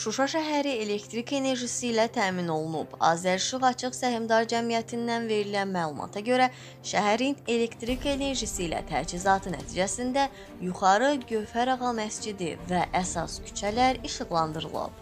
Şuşa şəhəri elektrik enerjisi ilə təmin olunub. Azərşıq Açıq Səhimdar Cəmiyyətindən verilən məlumata görə, şəhərin elektrik enerjisi ilə təchizatı nəticəsində Yuxarı Gövhər Ağa Məscidi və əsas küçələr işıqlandırılıb.